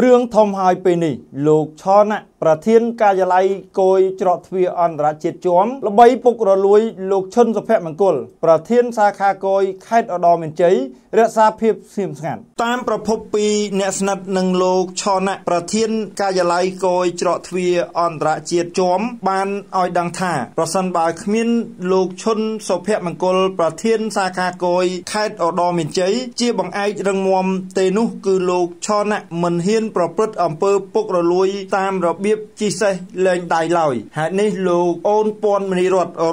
เรื่องทำหายไปนี่ลูกชอนะประเทศกาญไลโกยจรดทวีอันระเจ็ดจอมระบายปกระลุยลูกชนสเปะมังกรประเทศซาคาโกยไข่อดอมเอ็นเจย์เรศาเพียบเสียมสันตามประพบปีเนสนัดหนึ่งลูกชอนะประเทศกาญไลโกยจรดทวีอันระเจ็ดจอมบานออยดังท่าประสันบาขมิ้นลูกชนสเปะมังกรประเทศซาคาโกยไข่อดอมเอ็นเจย์เจี๊ยบังไอจังมวมเตนุคือลูกชอนะมันเฮียนประพฤติอำเภอปกระลุยตามระเบียบจีเซเลนไดลอยหากนี้ลูกโอนปอนมณี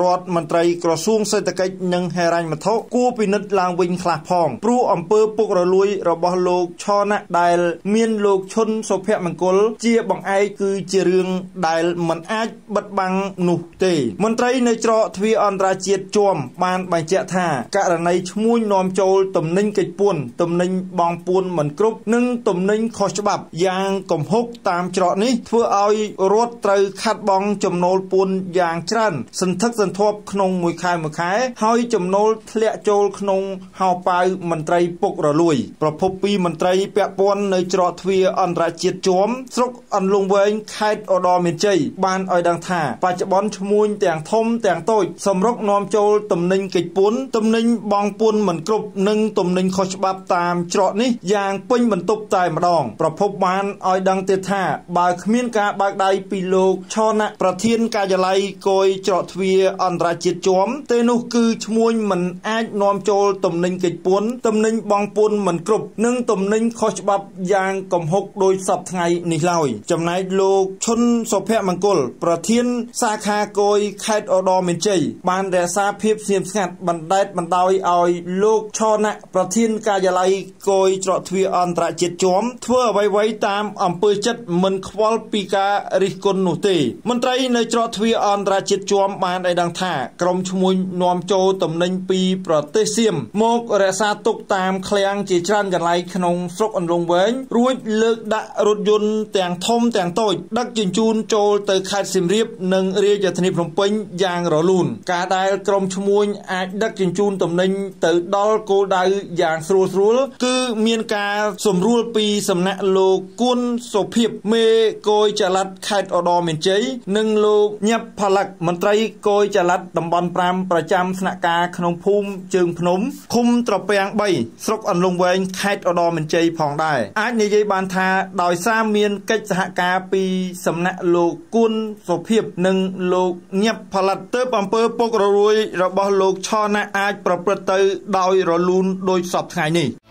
รถมันไตรกระทรวงเศรษฐกิจหนึ่งเฮรันมาทกู้ปินิดลางวินคลาพองปรูอำเภอปกระลุยระบอบลูกชอนะไดเมียนลูกชนสเปะมังกรเจียบังไอคือเจริญไดมันอาจบัดบังหนุเตมันไตรในจรทวีอันราเจียจวมบานใบเจ้าท่าการในชมุยนอมโจลตุ่มนิ่งกิจป่วนตุ่มนิ่งบองป่วนเหมือนกรุ๊ปนึ่งตุ่มนิ่งขอฉบับยางกมฮกตามจรนี้เพื่อเอารถไตรคัดบองจมโนลปูนยางจันสันทักสันทบขนงมวยคายมวยคายเฮาจมโนลเละโจลขนงเฮาไปมันไตรปกระลุยประพบปีมันไตรเปียปนในจรทวีอันราเจียจวมสกอันลงเวงคายอดอเมจีบานออยดังท่าปัจจุบันชมูลแต่งทมแต่งโต้สมรกนอมโจลตำนิงกิจปูนตำนิงบองปูนเหมือนกรุบหนึ่งตำนิงขอฉบับตามจรนี้ยางปิ้งมันตบตายมาดองประพบบานออยดังเตท่าบาขมิ้นกาบาไดปีโลกชอนะประเทศกาญไลโกยจรทวีอันราเจียจวมเตนุคือชมวยมันอาจนอมโจลตำนิงกิจปูนตำนิงบองปูนเหมือนกรุบหนึ่งตำนิงขอฉบับยางกมฮกโดยสับไงนี่เล่าจำนายโลกชนสเปะมังกรประเทศซาคาโกยไข่อดอมเอ็นเจย์บานเดซาเพียบเสียมสันบันไดบันไดออยโลกชอนะประเทศกาญไลโกยจรทวีอันราเจียจวมเพื่อไว้ไว้ตามอำเภอจัดมันควอลปีการิกนนุตีมันไตรในจรทวีอันราเจียจวมบานไอดังท่ากรมชมุนนอมโจตำนิงปีประเทศเซียมโมกเดซาตกตามเคลียงจีจันกาญไลขนงสกอันลงเวงรู้เลิกดะรถยนต์แต่งทมแต่งโต้ดักจินจูนโจเตอขาดสิมเรียบหนึ่งเรียจธนิพรมปิงยางรอลุนกาได้กรมชมวยอาจดักจินจูนตำนิงเตอดอลโกดายอย่างสรัวๆคือเมียนกาสมรูปปีสำนักโลกุนสพิบเมโกยจลัดไข่อดอมเอ็นเจย์หนึ่งโลกเงียบพลักมันไตรโกยจลัดตำบลปรามประจำสนากาขนมภูมิจึงพนมคุมตระเปียงใบสกอันลงเวงไข่อดอมเอ็นเจย์พองได้อาจในใจบานทาดอยซาเมียนกิจสหกาปีสำนักโลกุนสพิบหนึ่งโลกเงียบพลัดเตอร์ปัมเปอร์ปกระรวยระบอบโลกชอนะอาจประเปิดเตอดอยรอลุนโดยสอบไงนี่